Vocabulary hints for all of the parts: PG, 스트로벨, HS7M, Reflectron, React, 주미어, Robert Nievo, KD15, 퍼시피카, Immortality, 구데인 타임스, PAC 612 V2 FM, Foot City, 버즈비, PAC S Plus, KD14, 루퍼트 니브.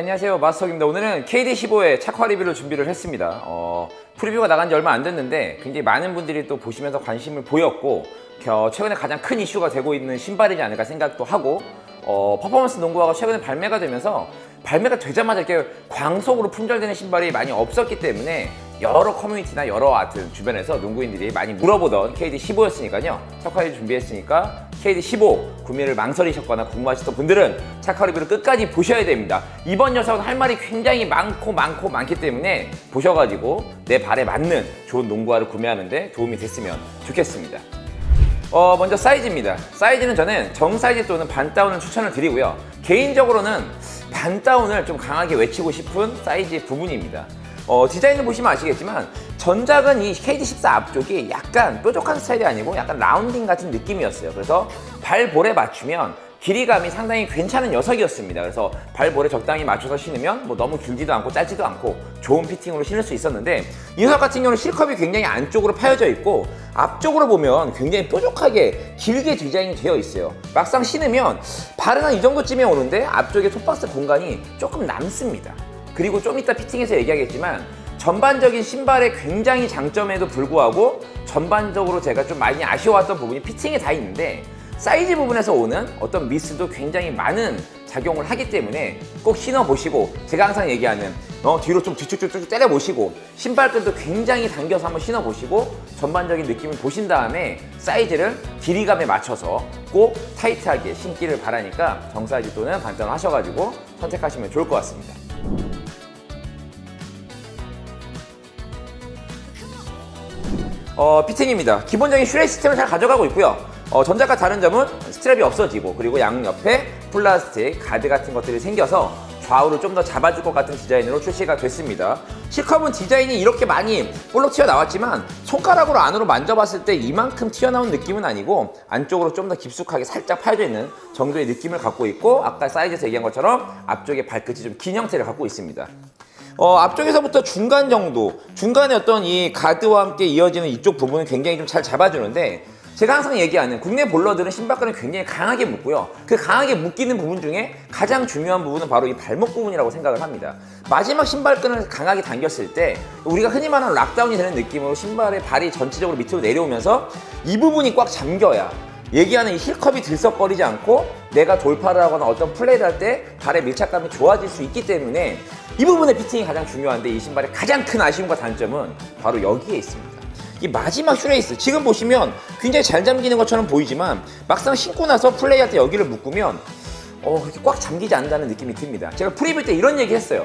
안녕하세요. 마스터입니다. 오늘은 KD15의 착화 리뷰를 준비를 했습니다. 프리뷰가 나간 지 얼마 안 됐는데 굉장히 많은 분들이 또 보시면서 관심을 보였고 최근에 가장 큰 이슈가 되고 있는 신발이지 않을까 생각도 하고 퍼포먼스 농구화가 최근에 발매가 되면서 발매가 되자마자 이렇게 광속으로 품절되는 신발이 많이 없었기 때문에 여러 커뮤니티나 여러 아트 주변에서 농구인들이 많이 물어보던 KD15였으니까요. 착화를 준비했으니까 KD15 구매를 망설이셨거나 궁금하셨던 분들은 착화 리뷰를 끝까지 보셔야 됩니다. 이번 영상은 할 말이 굉장히 많기 때문에 보셔가지고 내 발에 맞는 좋은 농구화를 구매하는데 도움이 됐으면 좋겠습니다. 먼저 사이즈입니다. 사이즈는 저는 정사이즈 또는 반다운을 추천을 드리고요. 개인적으로는 반다운을 좀 강하게 외치고 싶은 사이즈 부분입니다. 디자인을 보시면 아시겠지만 전작은 이 KD14 앞쪽이 약간 뾰족한 스타일이 아니고 약간 라운딩 같은 느낌이었어요. 그래서 발볼에 맞추면 길이감이 상당히 괜찮은 녀석이었습니다. 그래서 발볼에 적당히 맞춰서 신으면 뭐 너무 길지도 않고 짧지도 않고 좋은 피팅으로 신을 수 있었는데 이 녀석 같은 경우는 실컵이 굉장히 안쪽으로 파여져 있고 앞쪽으로 보면 굉장히 뾰족하게 길게 디자인이 되어 있어요. 막상 신으면 발은 한 이 정도쯤에 오는데 앞쪽에 톱박스 공간이 조금 남습니다. 그리고 좀 이따 피팅에서 얘기하겠지만 전반적인 신발의 굉장히 장점에도 불구하고 전반적으로 제가 좀 많이 아쉬워했던 부분이 피팅에 다 있는데 사이즈 부분에서 오는 어떤 미스도 굉장히 많은 작용을 하기 때문에 꼭 신어보시고 제가 항상 얘기하는 뒤로 좀 뒤쭉쭉 때려보시고 신발끈도 굉장히 당겨서 한번 신어보시고 전반적인 느낌을 보신 다음에 사이즈를 길이감에 맞춰서 꼭 타이트하게 신기를 바라니까 정사이즈 또는 반다운 하셔가지고 선택하시면 좋을 것 같습니다. 피팅입니다. 기본적인 슈레이 시스템을 잘 가져가고 있고요. 전작과 다른 점은 스트랩이 없어지고 그리고 양옆에 플라스틱, 가드 같은 것들이 생겨서 좌우를 좀 더 잡아줄 것 같은 디자인으로 출시가 됐습니다. 실컵은 디자인이 이렇게 많이 볼록 튀어나왔지만 손가락으로 안으로 만져봤을 때 이만큼 튀어나온 느낌은 아니고 안쪽으로 좀 더 깊숙하게 살짝 파여져 있는 정도의 느낌을 갖고 있고 아까 사이즈에서 얘기한 것처럼 앞쪽에 발끝이 좀 긴 형태를 갖고 있습니다. 앞쪽에서부터 중간 정도, 중간에 어떤 이 가드와 함께 이어지는 이쪽 부분은 굉장히 좀 잘 잡아주는데 제가 항상 얘기하는 국내 볼러들은 신발끈을 굉장히 강하게 묶고요. 그 강하게 묶이는 부분 중에 가장 중요한 부분은 바로 이 발목 부분이라고 생각을 합니다. 마지막 신발끈을 강하게 당겼을 때 우리가 흔히 말하는 락다운이 되는 느낌으로 신발의 발이 전체적으로 밑으로 내려오면서 이 부분이 꽉 잠겨야 얘기하는 이 힐컵이 들썩거리지 않고 내가 돌파를 하거나 어떤 플레이를 할 때 발의 밀착감이 좋아질 수 있기 때문에 이 부분의 피팅이 가장 중요한데 이 신발의 가장 큰 아쉬움과 단점은 바로 여기에 있습니다. 이 마지막 슈레이스 지금 보시면 굉장히 잘 잠기는 것처럼 보이지만 막상 신고 나서 플레이할 때 여기를 묶으면 그렇게 꽉 잠기지 않는다는 느낌이 듭니다. 제가 프리뷰 때 이런 얘기 했어요.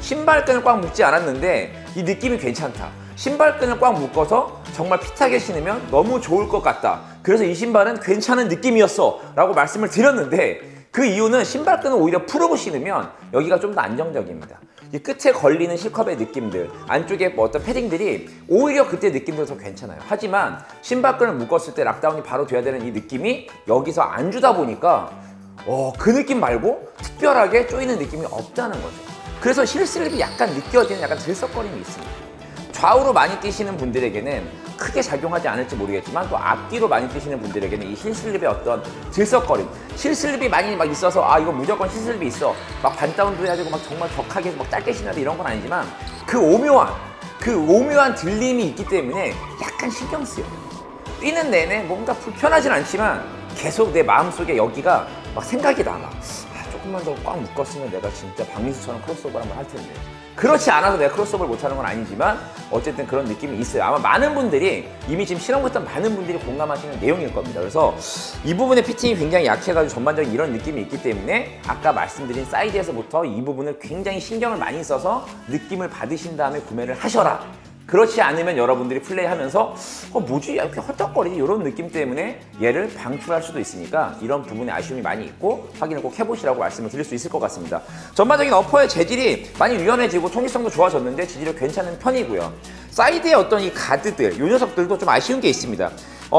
신발끈을 꽉 묶지 않았는데 이 느낌이 괜찮다. 신발끈을 꽉 묶어서 정말 핏하게 신으면 너무 좋을 것 같다. 그래서 이 신발은 괜찮은 느낌이었어 라고 말씀을 드렸는데 그 이유는 신발끈을 오히려 풀고 신으면 여기가 좀 더 안정적입니다. 이 끝에 걸리는 실컵의 느낌들, 안쪽에 뭐 어떤 패딩들이 오히려 그때 느낌도 더 괜찮아요. 하지만 신발끈을 묶었을 때 락다운이 바로 돼야 되는 이 느낌이 여기서 안 주다 보니까 그 느낌 말고 특별하게 쪼이는 느낌이 없다는 거죠. 그래서 실슬이 약간 느껴지는 약간 들썩거림이 있습니다. 좌우로 많이 뛰시는 분들에게는 크게 작용하지 않을지 모르겠지만 또 앞뒤로 많이 뛰시는 분들에게는 이 힐슬립의 어떤 들썩거림, 힐슬립이 많이 막 있어서 이거 무조건 힐슬립이 있어 막 반다운도 해야 되고 막 정말 격하게 막 짧게 신어야 돼 이런 건 아니지만 그 오묘한 들림이 있기 때문에 약간 신경 쓰여요. 뛰는 내내 뭔가 불편하진 않지만 계속 내 마음속에 여기가 막 생각이 남아. 조금만 더 꽉 묶었으면 내가 진짜 박민수처럼 크로스오버를 한번 할 텐데 그렇지 않아서 내가 크로스오버를 못하는 건 아니지만 어쨌든 그런 느낌이 있어요. 아마 많은 분들이 이미 지금 실험했던 많은 분들이 공감하시는 내용일 겁니다. 그래서 이 부분의 피팅이 굉장히 약해가지고 전반적인 이런 느낌이 있기 때문에 아까 말씀드린 사이즈에서부터 이 부분을 굉장히 신경을 많이 써서 느낌을 받으신 다음에 구매를 하셔라. 그렇지 않으면 여러분들이 플레이하면서 뭐지? 이렇게 헐떡거리지? 이런 느낌 때문에 얘를 방출할 수도 있으니까 이런 부분에 아쉬움이 많이 있고 확인을 꼭 해보시라고 말씀을 드릴 수 있을 것 같습니다. 전반적인 어퍼의 재질이 많이 유연해지고 통기성도 좋아졌는데 지지력 괜찮은 편이고요. 사이드의 어떤 이 가드들, 요 녀석들도 좀 아쉬운 게 있습니다.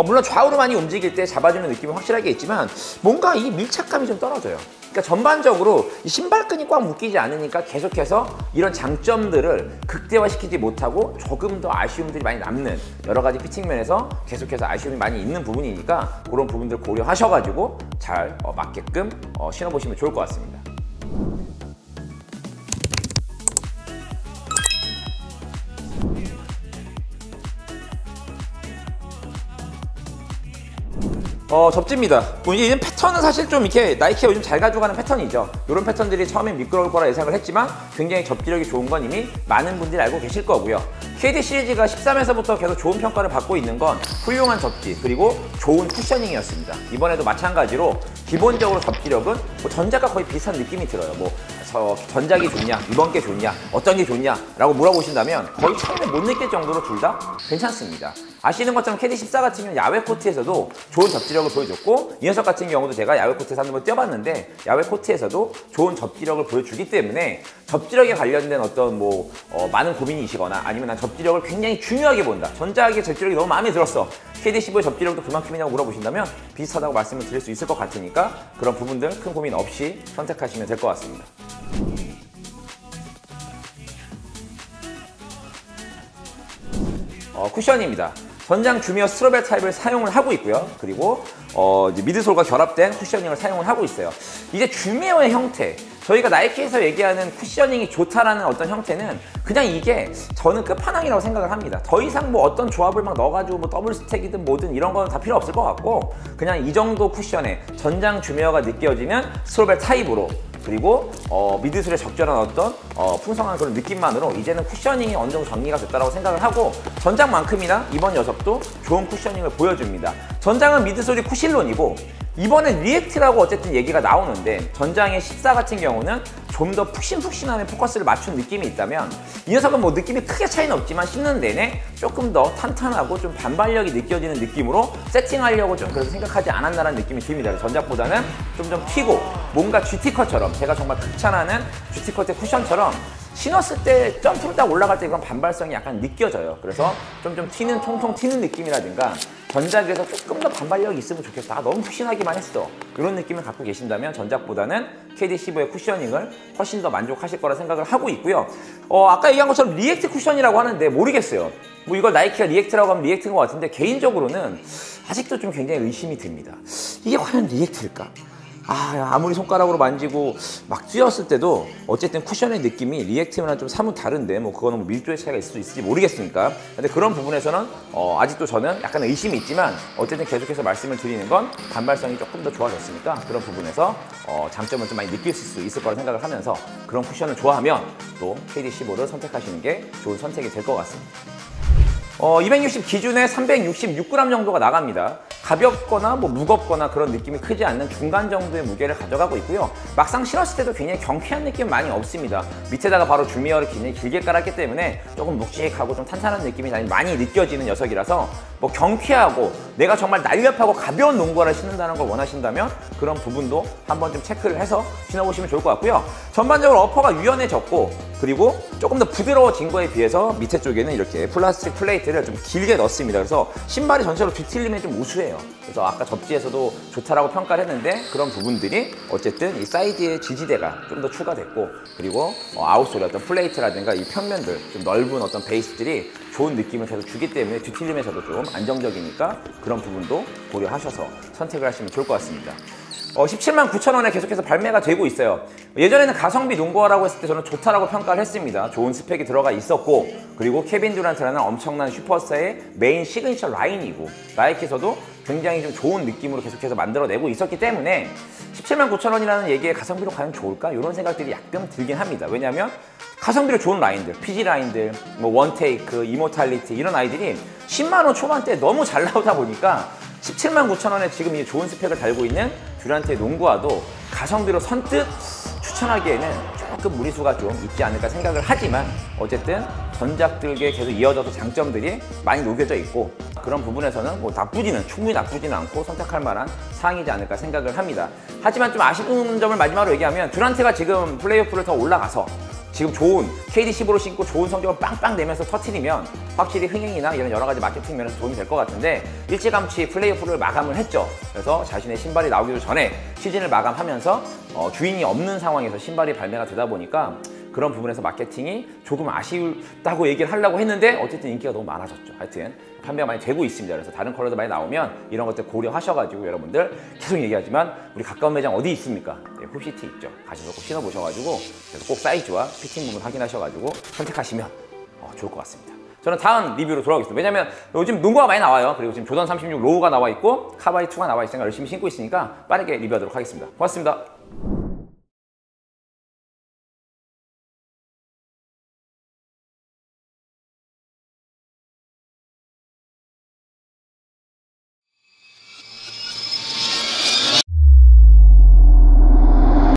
물론 좌우로 많이 움직일 때 잡아주는 느낌은 확실하게 있지만 뭔가 이 밀착감이 좀 떨어져요. 그러니까 전반적으로 이 신발끈이 꽉 묶이지 않으니까 계속해서 이런 장점들을 극대화시키지 못하고 조금 더 아쉬움들이 많이 남는 여러 가지 피팅 면에서 계속해서 아쉬움이 많이 있는 부분이니까 그런 부분들 고려하셔가지고 잘 맞게끔 신어보시면 좋을 것 같습니다. 접지입니다. 뭐 이제 패턴은 사실 좀 이렇게 나이키가 요즘 잘 가져가는 패턴이죠. 이런 패턴들이 처음엔 미끄러울 거라 예상을 했지만 굉장히 접지력이 좋은 건 이미 많은 분들이 알고 계실 거고요. KD 시리즈가 13에서부터 계속 좋은 평가를 받고 있는 건 훌륭한 접지 그리고 좋은 쿠셔닝이었습니다. 이번에도 마찬가지로 기본적으로 접지력은 뭐 전작과 거의 비슷한 느낌이 들어요. 뭐 전작이 좋냐, 이번 게 좋냐, 어떤 게 좋냐 라고 물어보신다면 거의 처음에 못 느낄 정도로 둘 다 괜찮습니다. 아시는 것처럼 KD14 같은 경우는 야외 코트에서도 좋은 접지력을 보여줬고 이 녀석 같은 경우도 제가 야외 코트에서 한번 뛰어봤는데 야외 코트에서도 좋은 접지력을 보여주기 때문에 접지력에 관련된 어떤 뭐 많은 고민이시거나 아니면 난 접지력을 굉장히 중요하게 본다, 전작의 접지력이 너무 마음에 들었어, KD15의 접지력도 그만큼이냐고 물어보신다면 비슷하다고 말씀을 드릴 수 있을 것 같으니까 그런 부분 등 큰 고민 없이 선택하시면 될 것 같습니다. 쿠션입니다. 전장 주미어 스트로벨 타입을 사용을 하고 있고요. 그리고 이제 미드솔과 결합된 쿠셔닝을 사용을 하고 있어요. 이제 주미어의 형태, 저희가 나이키에서 얘기하는 쿠셔닝이 좋다라는 어떤 형태는 그냥 이게 저는 끝판왕이라고 생각을 합니다. 더 이상 뭐 어떤 조합을 막 넣어가지고 뭐 더블 스택이든 뭐든 이런 건 다 필요 없을 것 같고 그냥 이 정도 쿠션에 전장 주미어가 느껴지는 스트로벨 타입으로 그리고 미드솔에 적절한 어떤 풍성한 그런 느낌만으로 이제는 쿠셔닝이 어느 정도 정리가 됐다라고 생각을 하고 전장만큼이나 이번 녀석도 좋은 쿠셔닝을 보여줍니다. 전장은 미드솔이 쿠실론이고 이번엔 리액트라고 어쨌든 얘기가 나오는데 전장의 14 같은 경우는 좀 더 푹신푹신함에 포커스를 맞춘 느낌이 있다면 이 녀석은 뭐 느낌이 크게 차이는 없지만 씹는 내내 조금 더 탄탄하고 좀 반발력이 느껴지는 느낌으로 세팅하려고 좀 그래서 생각하지 않았나라는 느낌이 듭니다. 전작보다는 좀 튀고 뭔가 GT컷처럼 제가 정말 극찬하는 GT컷의 쿠션처럼 신었을 때 점프를 딱 올라갈 때 그런 반발성이 약간 느껴져요. 그래서 좀 튀는 통통 튀는 느낌이라든가 전작에서 조금 더 반발력이 있으면 좋겠다, 너무 푹신하기만 했어, 이런 느낌을 갖고 계신다면 전작보다는 KD15의 쿠셔닝을 훨씬 더 만족하실 거라 생각을 하고 있고요. 아까 얘기한 것처럼 리액트 쿠션이라고 하는데 모르겠어요. 뭐 이걸 나이키가 리액트라고 하면 리액트인 것 같은데 개인적으로는 아직도 좀 굉장히 의심이 듭니다. 이게 과연 리액트일까? 아무리 손가락으로 만지고 막 쥐었을 때도 어쨌든 쿠션의 느낌이 리액트랑 좀 사뭇 다른데 뭐 그거는 뭐 밀도의 차이가 있을 수 있을지 모르겠으니까 근데 그런 부분에서는 아직도 저는 약간 의심이 있지만 어쨌든 계속해서 말씀을 드리는 건 반발성이 조금 더 좋아졌으니까 그런 부분에서 장점을 좀 많이 느낄 수 있을 거라 생각을 하면서 그런 쿠션을 좋아하면 또 KD15를 선택하시는 게 좋은 선택이 될 것 같습니다. 260 기준에 366g 정도가 나갑니다. 가볍거나 뭐 무겁거나 그런 느낌이 크지 않는 중간 정도의 무게를 가져가고 있고요. 막상 신었을 때도 굉장히 경쾌한 느낌은 많이 없습니다. 밑에다가 바로 주미어를 굉장히 길게 깔았기 때문에 조금 묵직하고 좀 탄탄한 느낌이 많이 느껴지는 녀석이라서 뭐 경쾌하고 내가 정말 날렵하고 가벼운 농구화를 신는다는 걸 원하신다면 그런 부분도 한번 좀 체크를 해서 신어보시면 좋을 것 같고요. 전반적으로 어퍼가 유연해졌고 그리고 조금 더 부드러워진 거에 비해서 밑에 쪽에는 이렇게 플라스틱 플레이트를 좀 길게 넣습니다. 그래서 신발이 전체로 뒤틀림에 좀 우수해요. 그래서 아까 접지에서도 좋다라고 평가를 했는데 그런 부분들이 어쨌든 이 사이드의 지지대가 좀 더 추가됐고 그리고 아웃솔의 어떤 플레이트라든가 이 평면들 좀 넓은 어떤 베이스들이 좋은 느낌을 계속 주기 때문에 뒤틀림에서도 좀 안정적이니까 그런 부분도 고려하셔서 선택을 하시면 좋을 것 같습니다. 179,000원에 계속해서 발매가 되고 있어요. 예전에는 가성비 농구화라고 했을 때 저는 좋다라고 평가를 했습니다. 좋은 스펙이 들어가 있었고 그리고 케빈 듀란트라는 엄청난 슈퍼스타의 메인 시그니처 라인이고 나이키에서도 굉장히 좀 좋은 느낌으로 계속해서 만들어내고 있었기 때문에 179,000원이라는 얘기에 가성비로 과연 좋을까? 이런 생각들이 약간 들긴 합니다. 왜냐하면 가성비로 좋은 라인들, PG 라인들, 뭐 원 테이크, 이모탈리티 이런 아이들이 10만원 초반대에 너무 잘 나오다 보니까 179,000원에 지금 이 좋은 스펙을 달고 있는 듀란트의 농구화도 가성비로 선뜻 추천하기에는 조금 무리수가 좀 있지 않을까 생각을 하지만 어쨌든 전작들에 계속 이어져서 장점들이 많이 녹여져 있고 그런 부분에서는 뭐 충분히 나쁘지는 않고 선택할 만한 사항이지 않을까 생각을 합니다. 하지만 좀 아쉬운 점을 마지막으로 얘기하면 듀란트가 지금 플레이오프를 더 올라가서 지금 좋은 KD15로 신고 좋은 성적을 빵빵 내면서 터트리면 확실히 흥행이나 이런 여러 가지 마케팅 면에서 도움이 될 것 같은데 일찌감치 플레이오프를 마감을 했죠. 그래서 자신의 신발이 나오기도 전에 시즌을 마감하면서 주인이 없는 상황에서 신발이 발매가 되다 보니까 그런 부분에서 마케팅이 조금 아쉬웠다고 얘기를 하려고 했는데 어쨌든 인기가 너무 많아졌죠. 하여튼 판매가 많이 되고 있습니다. 그래서 다른 컬러도 많이 나오면 이런 것들 고려하셔가지고 여러분들 계속 얘기하지만 우리 가까운 매장 어디 있습니까? 네, 풋시티 있죠. 가셔서 꼭 신어보셔가지고 그래서 꼭 사이즈와 피팅 부분 확인하셔가지고 선택하시면 좋을 것 같습니다. 저는 다음 리뷰로 돌아오겠습니다. 왜냐면 요즘 농구가 많이 나와요. 그리고 지금 조던 36 로우가 나와 있고 카바이 2가 나와 있으니까 열심히 신고 있으니까 빠르게 리뷰하도록 하겠습니다. 고맙습니다.